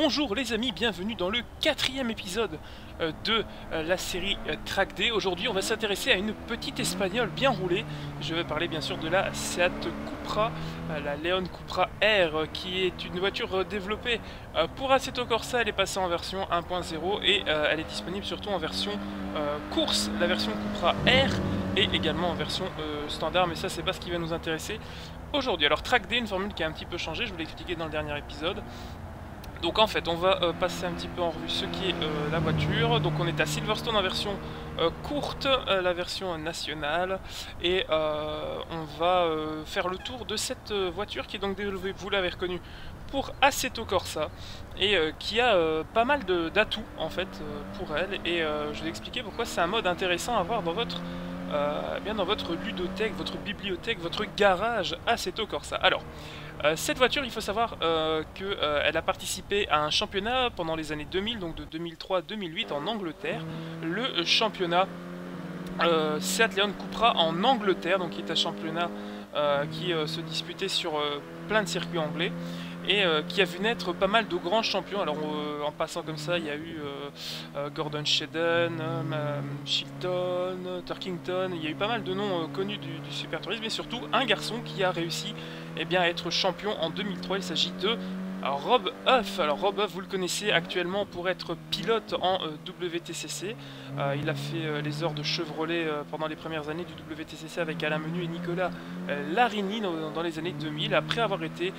Bonjour les amis, bienvenue dans le 4e épisode de la série Track Day. Aujourd'hui on va s'intéresser à une petite espagnole bien roulée. Je vais parler bien sûr de la Seat Cupra, la Léon Cupra R, qui est une voiture développée pour Assetto Corsa. Elle est passée en version 1.0 et elle est disponible surtout en version course, la version Cupra R, et également en version standard, mais ça c'est pas ce qui va nous intéresser aujourd'hui. Alors Track Day, une formule qui a un petit peu changé, je vous l'ai expliqué dans le dernier épisode. Donc en fait on va passer un petit peu en revue ce qui est la voiture. Donc on est à Silverstone en version courte, la version nationale, et on va faire le tour de cette voiture qui est donc développée, vous l'avez reconnu, pour Assetto Corsa, et qui a pas mal d'atouts en fait pour elle, et je vais expliquer pourquoi c'est un mode intéressant à avoir dans votre ludothèque, votre bibliothèque, votre garage Assetto Corsa. Alors cette voiture, il faut savoir qu'elle a participé à un championnat pendant les années 2000, donc de 2003 à 2008 en Angleterre, le championnat Seat Léon Cupra en Angleterre, donc qui est un championnat qui se disputait sur plein de circuits anglais, et qui a vu naître pas mal de grands champions. Alors en passant comme ça, il y a eu Gordon Shedden, Shilton, Turkington, il y a eu pas mal de noms connus du super tourisme, et surtout un garçon qui a réussi à être champion en 2003, il s'agit de Rob Huff. Alors Rob Huff, vous le connaissez actuellement pour être pilote en WTCC. Il a fait les heures de Chevrolet pendant les premières années du WTCC avec Alain Menu et Nicolas Larini dans les années 2000, après avoir été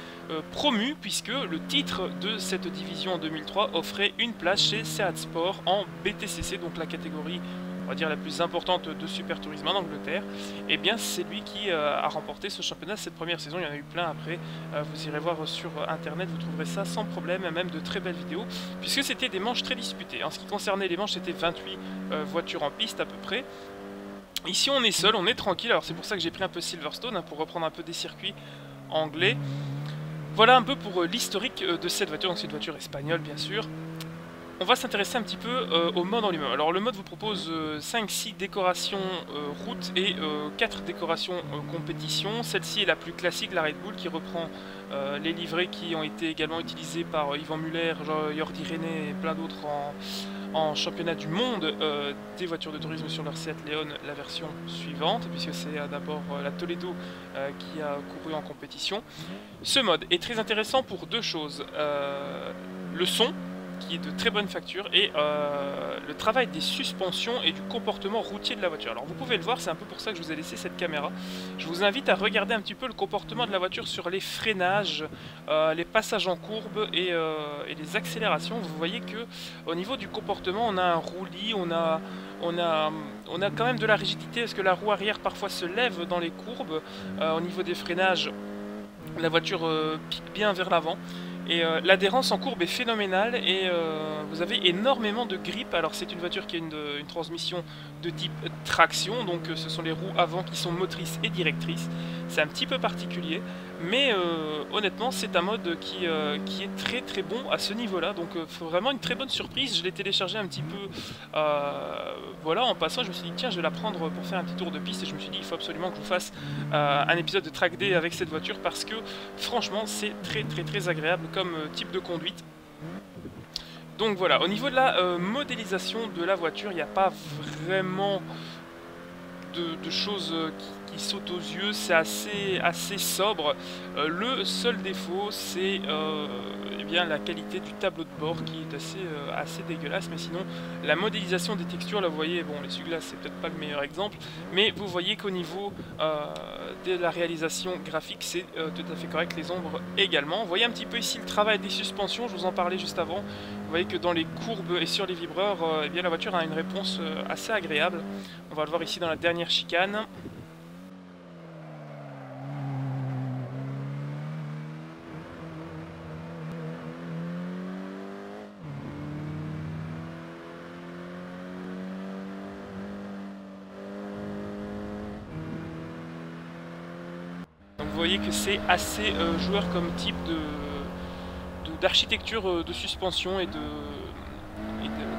promu, puisque le titre de cette division en 2003 offrait une place chez Seat Sport en BTCC, donc la catégorie, on va dire, la plus importante de super tourisme en Angleterre. Et bien c'est lui qui a remporté ce championnat cette première saison. Il y en a eu plein après, vous irez voir sur internet, vous trouverez ça sans problème, et même de très belles vidéos, puisque c'était des manches très disputées. En ce qui concernait les manches, c'était 28 voitures en piste à peu près. Ici on est seul, on est tranquille, alors c'est pour ça que j'ai pris un peu Silverstone, pour reprendre un peu des circuits anglais. Voilà un peu pour l'historique de cette voiture, donc c'est une voiture espagnole bien sûr. On va s'intéresser un petit peu au mode en lui-même. Alors le mode vous propose 5-6 décorations route et 4 décorations compétition. Celle-ci est la plus classique, la Red Bull, qui reprend les livrets qui ont été également utilisés par Yvan Muller, Jordi René et plein d'autres en championnat du monde des voitures de tourisme sur leur Seat Léon, la version suivante, puisque c'est d'abord la Toledo qui a couru en compétition. Ce mode est très intéressant pour deux choses. Le son, qui est de très bonne facture, et le travail des suspensions et du comportement routier de la voiture. Alors vous pouvez le voir, c'est un peu pour ça que je vous ai laissé cette caméra. Je vous invite à regarder un petit peu le comportement de la voiture sur les freinages, les passages en courbe et les accélérations. Vous voyez que au niveau du comportement, on a un roulis, on a quand même de la rigidité, parce que la roue arrière parfois se lève dans les courbes. Au niveau des freinages, la voiture pique bien vers l'avant. Et l'adhérence en courbe est phénoménale, et vous avez énormément de grip. Alors c'est une voiture qui a une transmission de type traction, donc ce sont les roues avant qui sont motrices et directrices. C'est un petit peu particulier, mais honnêtement c'est un mode qui est très bon à ce niveau-là. Donc vraiment une très bonne surprise, je l'ai téléchargé un petit peu voilà, en passant, je me suis dit tiens, je vais la prendre pour faire un petit tour de piste, et je me suis dit il faut absolument que je vous fasse un épisode de Track Day avec cette voiture, parce que franchement c'est très agréable comme type de conduite. Donc voilà, au niveau de la modélisation de la voiture, il n'y a pas vraiment de choses qui sautent aux yeux, c'est assez sobre. Le seul défaut, c'est eh bien la qualité du tableau de bord qui est assez dégueulasse, mais sinon la modélisation des textures, là vous voyez, bon, les suglaces c'est peut-être pas le meilleur exemple, mais vous voyez qu'au niveau de la réalisation graphique, c'est tout à fait correct, les ombres également. Vous voyez un petit peu ici le travail des suspensions, je vous en parlais juste avant. Vous voyez que dans les courbes et sur les vibreurs, eh bien la voiture a une réponse assez agréable. On va le voir ici dans la dernière chicane. Vous voyez que c'est assez joueur comme type d'architecture de suspension et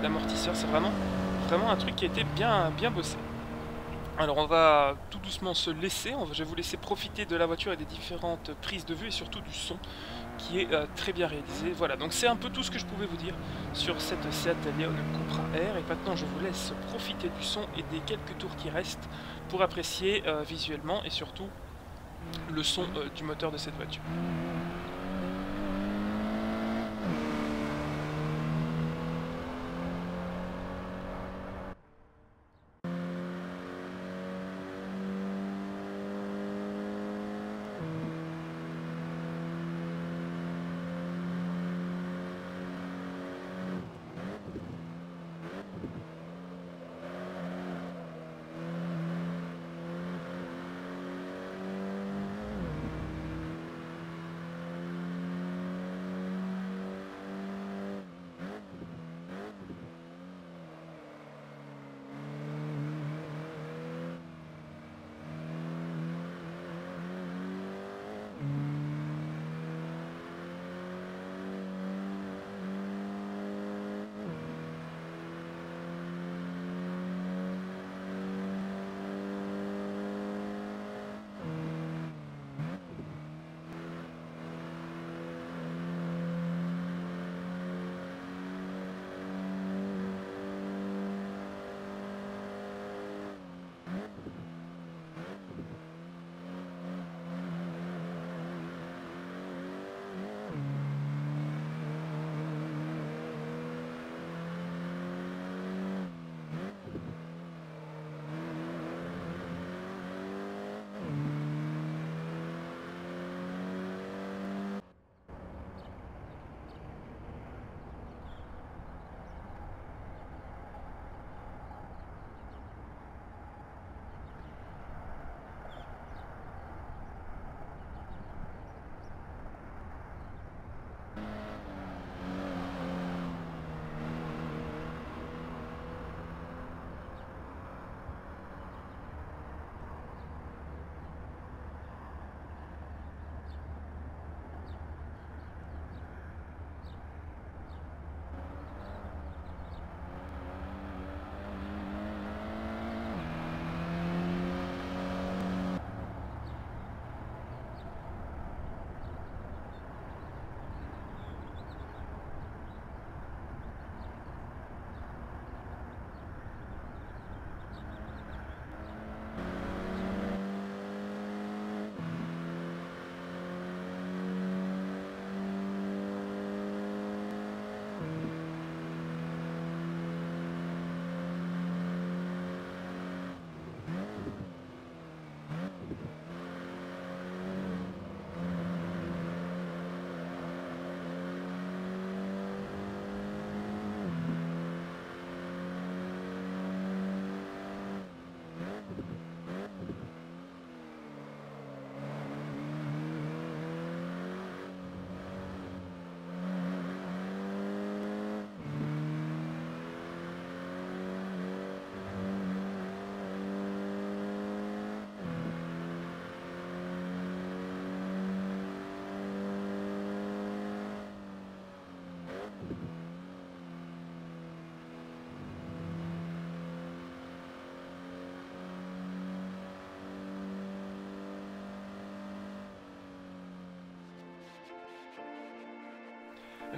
d'amortisseur. C'est vraiment un truc qui a été bien bossé. Alors on va tout doucement se laisser, je vais vous laisser profiter de la voiture et des différentes prises de vue et surtout du son qui est très bien réalisé. Voilà, donc c'est un peu tout ce que je pouvais vous dire sur cette Seat Léon Cupra R. Et maintenant je vous laisse profiter du son et des quelques tours qui restent pour apprécier visuellement et surtout le son du moteur de cette voiture.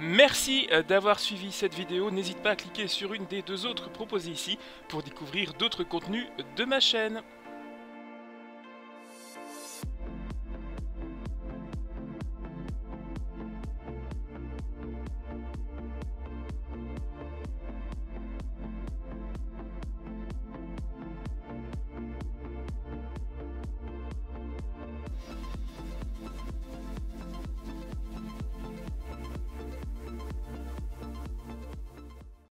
Merci d'avoir suivi cette vidéo, n'hésite pas à cliquer sur une des deux autres proposées ici pour découvrir d'autres contenus de ma chaîne.